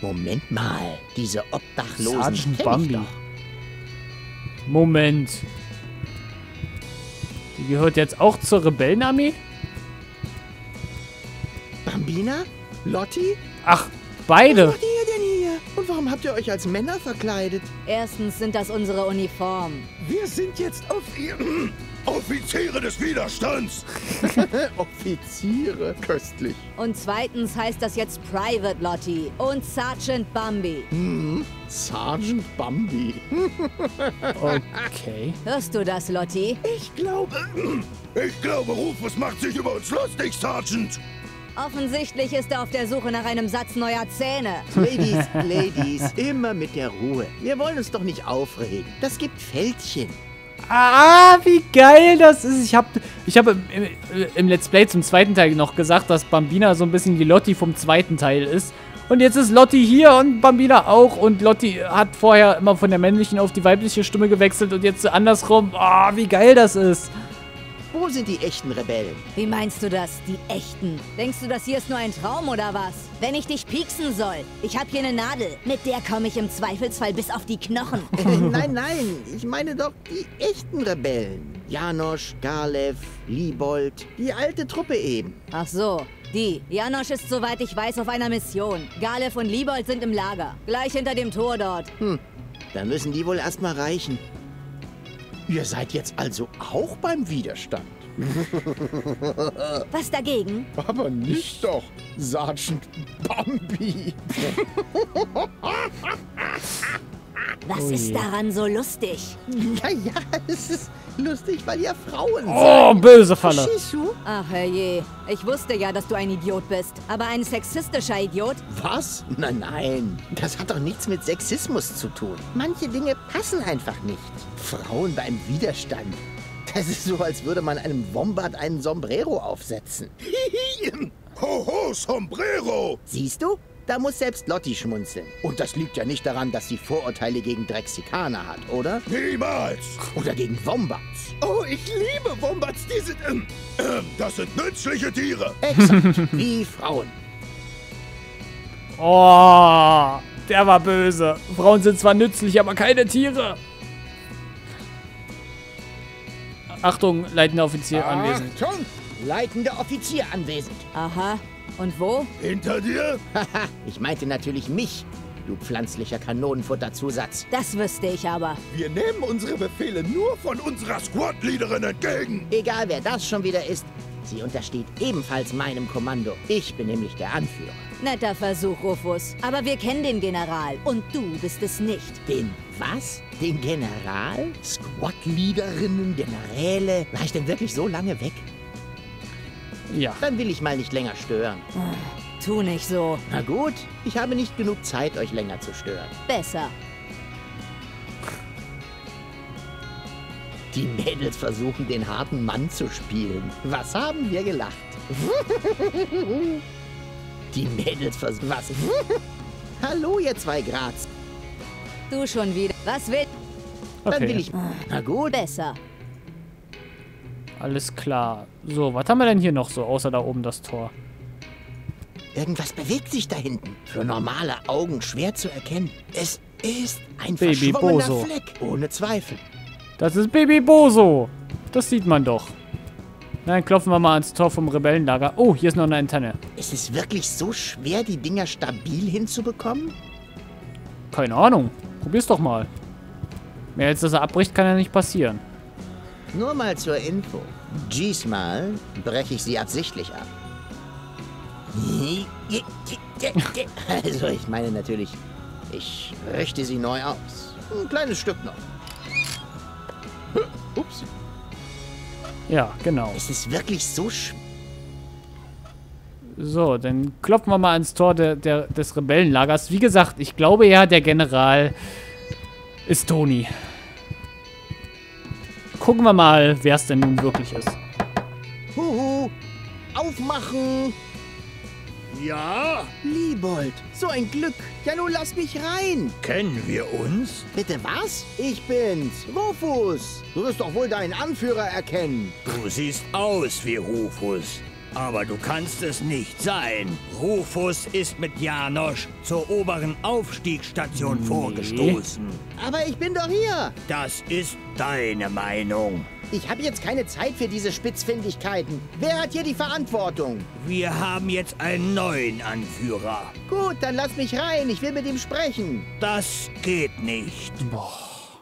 Moment mal, diese Obdachlosen kenn ich doch. Moment. Die gehört jetzt auch zur Rebellenarmee? Bambina? Lottie? Ach, beide. Was macht ihr denn hier? Und warum habt ihr euch als Männer verkleidet? Erstens sind das unsere Uniformen. Wir sind jetzt Offiziere des Widerstands. Offiziere, köstlich. Und zweitens heißt das jetzt Private Lottie und Sergeant Bambi. Mhm. Sergeant Bambi. Okay. Hörst du das, Lottie? Ich glaube, Rufus macht sich über uns lustig, Sergeant. Offensichtlich ist er auf der Suche nach einem Satz neuer Zähne. Ladies, immer mit der Ruhe. Wir wollen uns doch nicht aufregen. Das gibt Fältchen. Ah, wie geil das ist. Ich hab im Let's Play zum zweiten Teil noch gesagt, dass Bambina so ein bisschen die Lottie vom zweiten Teil ist. Und jetzt ist Lottie hier und Bambina auch. Und Lottie hat vorher immer von der männlichen auf die weibliche Stimme gewechselt und jetzt andersrum. Ah, wie geil das ist. Wo sind die echten Rebellen? Wie meinst du das, die echten? Denkst du, das hier ist nur ein Traum oder was? Wenn ich dich pieksen soll, ich habe hier eine Nadel. Mit der komme ich im Zweifelsfall bis auf die Knochen. Nein, ich meine doch die echten Rebellen. Janosch, Galef, Liebold, die alte Truppe eben. Ach so. Die. Janosch ist, soweit ich weiß, auf einer Mission. Galef und Liebold sind im Lager. Gleich hinter dem Tor dort. Hm. Dann müssen die wohl erstmal reichen. Ihr seid jetzt also auch beim Widerstand. Was dagegen? Aber nicht doch, Sergeant Bambi. Was ist daran so lustig? Ja, es ist lustig, weil ihr Frauen seid. Oh, böse Falle. Ach, herrje. Ich wusste ja, dass du ein Idiot bist. Aber ein sexistischer Idiot? Was? Nein. Das hat doch nichts mit Sexismus zu tun. Manche Dinge passen einfach nicht. Frauen beim Widerstand. Das ist so, als würde man einem Wombat einen Sombrero aufsetzen. Hoho, Sombrero! Siehst du? Da muss selbst Lottie schmunzeln. Und das liegt ja nicht daran, dass sie Vorurteile gegen Drexikaner hat, oder? Niemals! Oder gegen Wombats. Oh, ich liebe Wombats. Die sind... das sind nützliche Tiere. Exakt. Wie Frauen. Oh, der war böse. Frauen sind zwar nützlich, aber keine Tiere. Achtung, leitender Offizier anwesend. Achtung, leitender Offizier anwesend. Aha. Und wo? Hinter dir? Haha, ich meinte natürlich mich, du pflanzlicher Kanonenfutterzusatz. Das wüsste ich aber. Wir nehmen unsere Befehle nur von unserer Squad-Leaderin entgegen. Egal, wer das schon wieder ist, sie untersteht ebenfalls meinem Kommando. Ich bin nämlich der Anführer. Netter Versuch, Rufus. Aber wir kennen den General und du bist es nicht. Den was? Den General? Squad-Leaderinnen, Generäle? War ich denn wirklich so lange weg? Ja. Dann will ich mal nicht länger stören. Tu nicht so. Na gut, ich habe nicht genug Zeit, euch länger zu stören. Besser. Die Mädels versuchen, den harten Mann zu spielen. Was haben wir gelacht? Die Mädels versuchen... Was? Hallo, ihr zwei Graz. Du schon wieder. Was will... Okay. Dann will ich... Na gut. Besser. Alles klar. So, was haben wir denn hier noch so, außer da oben das Tor? Irgendwas bewegt sich da hinten. Für normale Augen schwer zu erkennen. Es ist ein Baby Bozo. Fleck, ohne Zweifel. Das ist Baby Bozo. Das sieht man doch. Dann klopfen wir mal ans Tor vom Rebellenlager. Oh, hier ist noch eine Antenne. Ist es wirklich so schwer, die Dinger stabil hinzubekommen? Keine Ahnung. Probier's doch mal. Mehr als dass er abbricht, kann ja nicht passieren. Nur mal zur Info. Diesmal breche ich sie absichtlich ab. Also, ich meine natürlich, ich richte sie neu aus. Ein kleines Stück noch. Ups. Ja, genau. Es ist wirklich so schwer. So, dann klopfen wir mal ans Tor des Rebellenlagers. Wie gesagt, ich glaube ja, der General ist Toni. Gucken wir mal, wer es denn nun wirklich ist. Huhu! Aufmachen! Ja? Liebold, so ein Glück. Ja, nun lass mich rein. Kennen wir uns? Bitte was? Ich bin's, Rufus. Du wirst doch wohl deinen Anführer erkennen. Du siehst aus wie Rufus. Aber du kannst es nicht sein. Rufus ist mit Janosch zur oberen Aufstiegsstation vorgestoßen. Aber ich bin doch hier. Das ist deine Meinung. Ich habe jetzt keine Zeit für diese Spitzfindigkeiten. Wer hat hier die Verantwortung? Wir haben jetzt einen neuen Anführer. Gut, dann lass mich rein. Ich will mit ihm sprechen. Das geht nicht. Boah.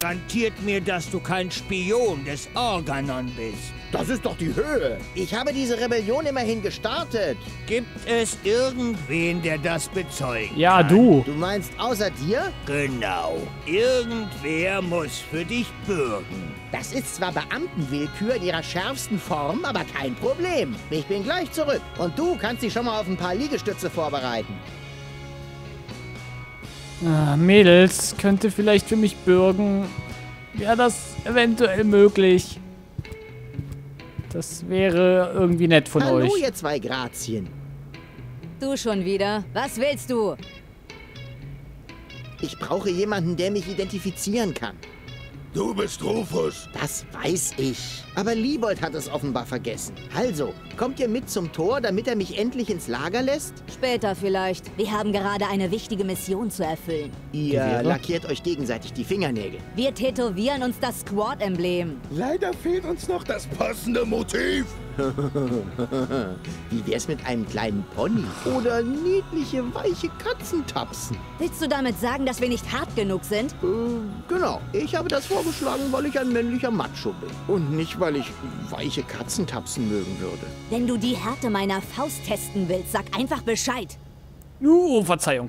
Garantiert mir, dass du kein Spion des Organon bist. Das ist doch die Höhe. Ich habe diese Rebellion immerhin gestartet. Gibt es irgendwen, der das bezeugt? Ja, du. Du meinst außer dir? Genau. Irgendwer muss für dich bürgen. Das ist zwar Beamtenwillkür in ihrer schärfsten Form, aber kein Problem. Ich bin gleich zurück. Und du kannst dich schon mal auf ein paar Liegestütze vorbereiten. Ah, Mädels, könnte vielleicht für mich bürgen. Wäre das eventuell möglich? Das wäre irgendwie nett von euch. Hallo, ihr zwei Grazien. Du schon wieder? Was willst du? Ich brauche jemanden, der mich identifizieren kann. Du bist Rufus. Das weiß ich. Aber Liebold hat es offenbar vergessen. Also, kommt ihr mit zum Tor, damit er mich endlich ins Lager lässt? Später vielleicht. Wir haben gerade eine wichtige Mission zu erfüllen. Ihr lackiert euch gegenseitig die Fingernägel. Wir tätowieren uns das Squad-Emblem. Leider fehlt uns noch das passende Motiv. Wie wär's mit einem kleinen Pony? Oder niedliche, weiche Katzentapsen? Willst du damit sagen, dass wir nicht hart genug sind? Genau. Ich habe das vorgeschlagen, weil ich ein männlicher Macho bin. Und nicht, weil ich weiche Katzentapsen mögen würde. Wenn du die Härte meiner Faust testen willst, sag einfach Bescheid. Verzeihung.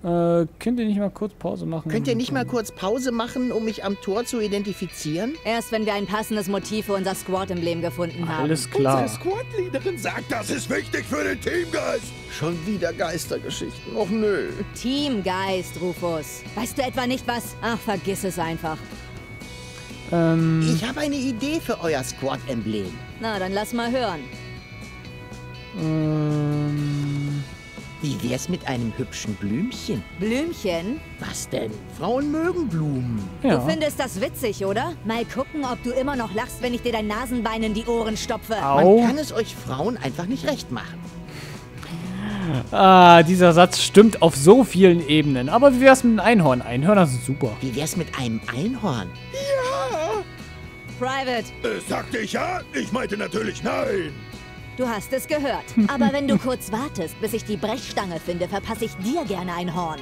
Könnt ihr nicht mal kurz Pause machen? Könnt ihr nicht mal kurz Pause machen, um mich am Tor zu identifizieren? Erst wenn wir ein passendes Motiv für unser Squad-Emblem gefunden haben. Alles klar. Unsere Squad-Leaderin sagt, das ist wichtig für den Teamgeist. Schon wieder Geistergeschichten. Och nö. Teamgeist, Rufus. Weißt du etwa nicht was? Ach, vergiss es einfach. Ich habe eine Idee für euer Squad-Emblem. Na, dann lass mal hören. Wie wär's mit einem hübschen Blümchen? Blümchen? Was denn? Frauen mögen Blumen. Ja. Du findest das witzig, oder? Mal gucken, ob du immer noch lachst, wenn ich dir dein Nasenbein in die Ohren stopfe. Au. Man kann es euch Frauen einfach nicht recht machen. Ah, dieser Satz stimmt auf so vielen Ebenen. Aber wie wär's mit einem Einhorn? Einhörner sind super. Wie wär's mit einem Einhorn? Ja! Private. Sagte ich ja? Ich meinte natürlich nein. Du hast es gehört. Aber wenn du kurz wartest, bis ich die Brechstange finde, verpasse ich dir gerne ein Horn.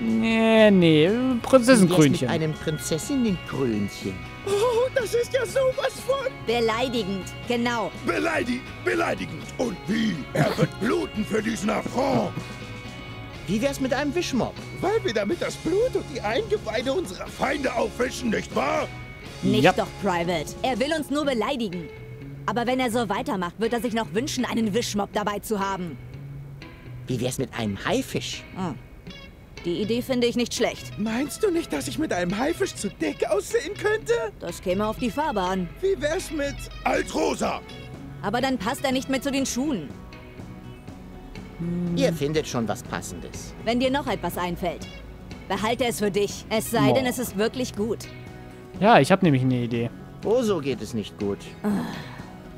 Nee, Prinzessinenkrönchen. Mit einem Prinzessinnenkrönchen. Oh, das ist ja sowas von... Beleidigend, genau. Beleidigend. Und wie? Er wird bluten für diesen Affront. Wie wär's mit einem Wischmopp? Weil wir damit das Blut und die Eingeweide unserer Feinde aufwischen, nicht wahr? Nicht doch, Private. Er will uns nur beleidigen. Aber wenn er so weitermacht, wird er sich noch wünschen, einen Wischmopp dabei zu haben. Wie wär's mit einem Haifisch? Oh. Die Idee finde ich nicht schlecht. Meinst du nicht, dass ich mit einem Haifisch zu dick aussehen könnte? Das käme auf die Farbe an. Wie wär's mit Altrosa? Aber dann passt er nicht mehr zu den Schuhen. Ihr findet schon was Passendes. Wenn dir noch etwas einfällt, behalte es für dich. Es sei denn, es ist wirklich gut. Ja, ich habe nämlich eine Idee. Oh, so geht es nicht gut.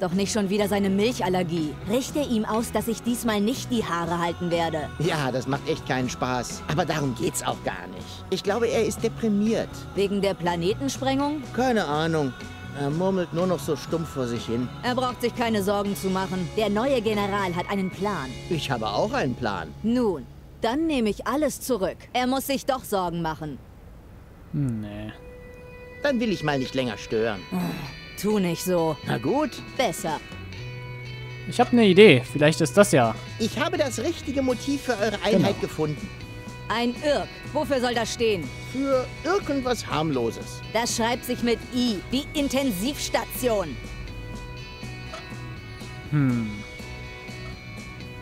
Doch nicht schon wieder seine Milchallergie. Richte ihm aus, dass ich diesmal nicht die Haare halten werde. Ja, das macht echt keinen Spaß. Aber darum geht's auch gar nicht. Ich glaube, er ist deprimiert. Wegen der Planetensprengung? Keine Ahnung. Er murmelt nur noch so stumpf vor sich hin. Er braucht sich keine Sorgen zu machen. Der neue General hat einen Plan. Ich habe auch einen Plan. Nun, dann nehme ich alles zurück. Er muss sich doch Sorgen machen. Nee. Dann will ich mal nicht länger stören. Tu nicht so. Na gut. Besser. Ich habe eine Idee. Vielleicht ist das ja... Ich habe das richtige Motiv für eure Einheit gefunden. Ein Irk. Wofür soll das stehen? Für irgendwas Harmloses. Das schreibt sich mit I, wie Intensivstation.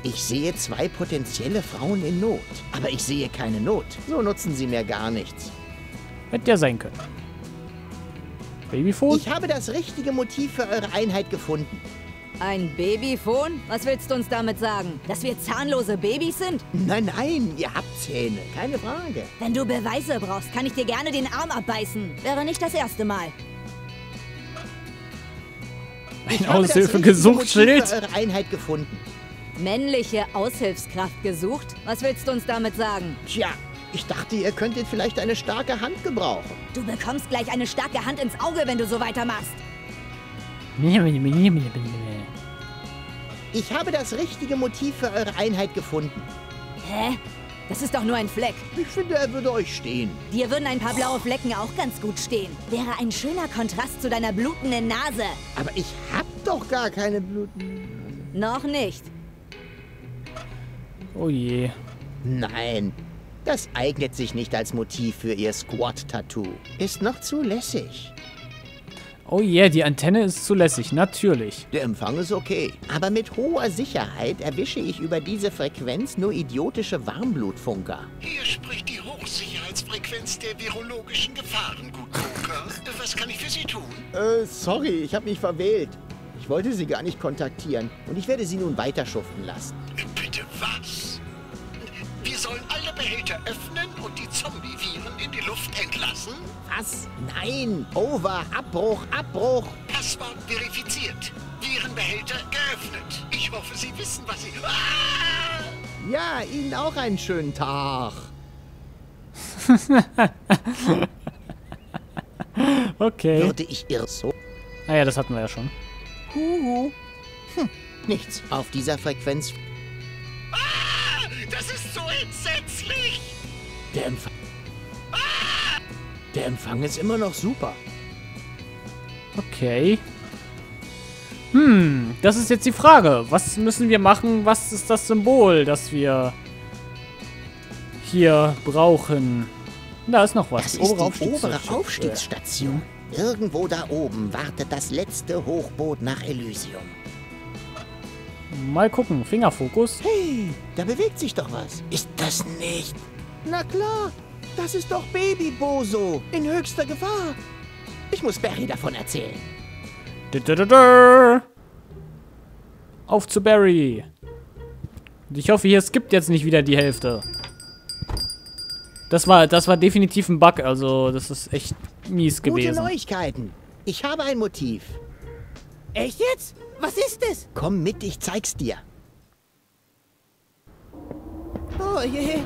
Ich sehe zwei potenzielle Frauen in Not. Aber ich sehe keine Not. So nutzen sie mir gar nichts. Hätte ja sein können. Babyphone? Ich habe das richtige Motiv für eure Einheit gefunden. Ein Babyphone? Was willst du uns damit sagen? Dass wir zahnlose Babys sind? Nein, ihr habt Zähne. Keine Frage. Wenn du Beweise brauchst, kann ich dir gerne den Arm abbeißen. Wäre nicht das erste Mal. eine Aushilfe gesucht, Schild? Eure Einheit gefunden. Männliche Aushilfskraft gesucht? Was willst du uns damit sagen? Tja, ich dachte, ihr könntet vielleicht eine starke Hand gebrauchen. Du bekommst gleich eine starke Hand ins Auge, wenn du so weitermachst. Ich habe das richtige Motiv für eure Einheit gefunden. Hä? Das ist doch nur ein Fleck. Ich finde, er würde euch stehen. Dir würden ein paar blaue Flecken auch ganz gut stehen. Wäre ein schöner Kontrast zu deiner blutenden Nase. Aber ich hab doch gar keine blutende Nase. Noch nicht. Oh je. Nein, das eignet sich nicht als Motiv für ihr Squad-Tattoo. Ist noch zulässig. Oh je, yeah, die Antenne ist zulässig, natürlich. Der Empfang ist okay. Aber mit hoher Sicherheit erwische ich über diese Frequenz nur idiotische Warmblutfunker. Hier spricht die Hochsicherheitsfrequenz der virologischen Gefahren, Gutfunker. Was kann ich für Sie tun? Sorry, ich habe mich verwählt. Ich wollte Sie gar nicht kontaktieren und ich werde Sie nun weiterschuften lassen. Bitte was? Wir sollen alle Behälter öffnen und die Zombie-Viren in die Luft entlassen? Was? Nein! Over! Abbruch! Abbruch! Passwort verifiziert. Virenbehälter geöffnet. Ich hoffe, Sie wissen, was Sie... Ah! Ja, Ihnen auch einen schönen Tag. Okay. Würde ich irre so? Naja, das hatten wir ja schon. Huhu. Hm, nichts auf dieser Frequenz. Ah, das ist so entsetzlich! Der Empfang ist immer noch super. Okay. Hm, das ist jetzt die Frage. Was müssen wir machen? Was ist das Symbol, das wir hier brauchen? Da ist noch was. Das ist die obere Aufstiegsstation. Irgendwo da oben wartet das letzte Hochboot nach Elysium. Mal gucken. Fingerfokus. Hey, da bewegt sich doch was. Ist das nicht... Na klar, das ist doch Baby Bozo in höchster Gefahr. Ich muss Barry davon erzählen. Auf zu Barry. Ich hoffe, hier skippt jetzt nicht wieder die Hälfte. Das war definitiv ein Bug, also das ist echt mies gewesen. Gute Neuigkeiten. Ich habe ein Motiv. Echt jetzt? Was ist es? Komm mit, ich zeig's dir. Oh je.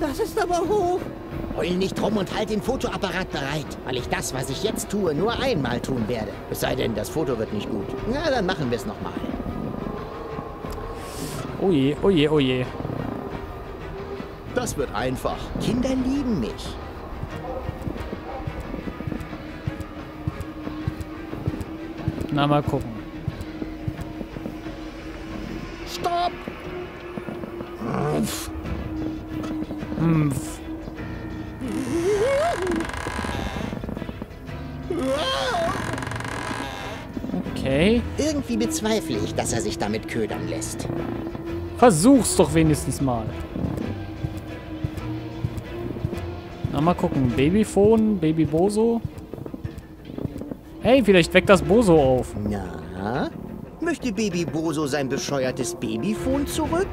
Das ist aber hoch. Heul nicht rum und halt den Fotoapparat bereit, weil ich das, was ich jetzt tue, nur einmal tun werde. Es sei denn, das Foto wird nicht gut. Na, dann machen wir es nochmal. Oh je, oh je, oh je. Das wird einfach. Kinder lieben mich. Na, mal gucken. Stopp! Okay. Irgendwie bezweifle ich, dass er sich damit ködern lässt. Versuch's doch wenigstens mal. Na, mal gucken. Babyphone, Baby Bozo. Hey, vielleicht weckt das Bozo auf. Na? Möchte Baby Bozo sein bescheuertes Babyphone zurück?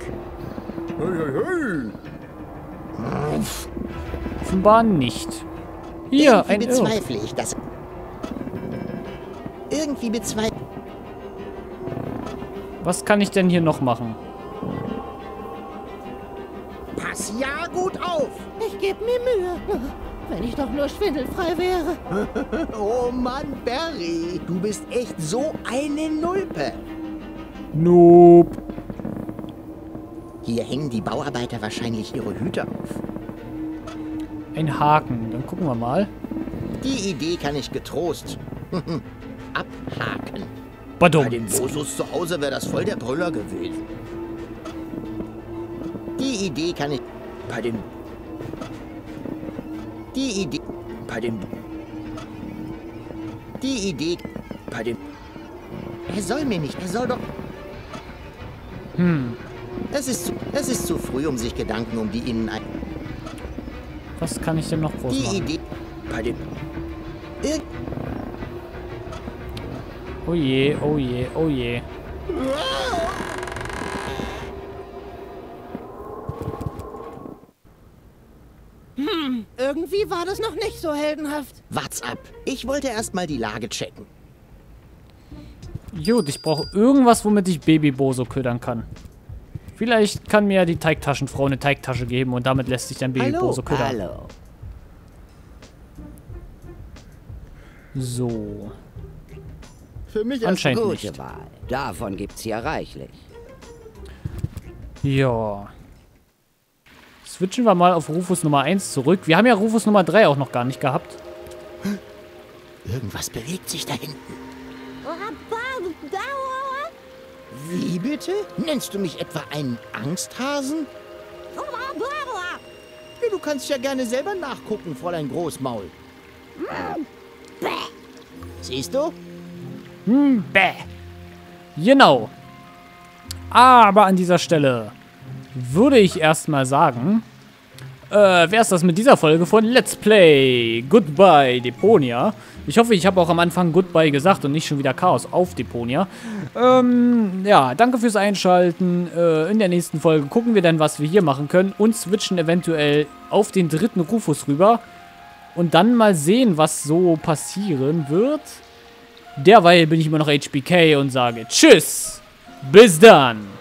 Hey, hey, hey! Offenbar nicht. Hier, ein Irr. Irgendwie bezweifle ich das. Was kann ich denn hier noch machen? Pass ja gut auf! Ich gebe mir Mühe. Wenn ich doch nur schwindelfrei wäre. Oh Mann, Barry. Du bist echt so eine Nulpe. Nope. Hier hängen die Bauarbeiter wahrscheinlich ihre Hüte auf. Ein Haken, dann gucken wir mal. Die Idee kann ich getrost abhaken. Badum. Bei den Bosos zu Hause wäre das voll der Brüller gewesen. Er soll doch... Hm. Es ist zu früh, um sich Gedanken um die Innenei... Was kann ich denn noch groß machen? Die Idee... Oh je, oh je, oh je. Hm, irgendwie war das noch nicht so heldenhaft. Wart's ab. Ich wollte erstmal die Lage checken. Gut, ich brauche irgendwas, womit ich Baby Bozo ködern kann. Vielleicht kann mir ja die Teigtaschenfrau eine Teigtasche geben und damit lässt sich dann Baby Bozo ködern. Hallo. So. Für mich anscheinend eine gute Wahl. Davon gibt's hier reichlich. Ja. Switchen wir mal auf Rufus Nummer 1 zurück. Wir haben ja Rufus Nummer 3 auch noch gar nicht gehabt. Irgendwas bewegt sich da hinten. Wie bitte? Nennst du mich etwa einen Angsthasen? Du kannst ja gerne selber nachgucken, Fräulein Großmaul. Siehst du? Bäh. Genau. Aber an dieser Stelle würde ich erstmal sagen, wär's das mit dieser Folge von Let's Play Goodbye Deponia. Ich hoffe, ich habe auch am Anfang Goodbye gesagt und nicht schon wieder Chaos auf Deponia. Ja, danke fürs Einschalten. In der nächsten Folge gucken wir dann, was wir hier machen können und switchen eventuell auf den dritten Rufus rüber und dann mal sehen, was so passieren wird. Derweil bin ich immer noch HPK und sage Tschüss, bis dann!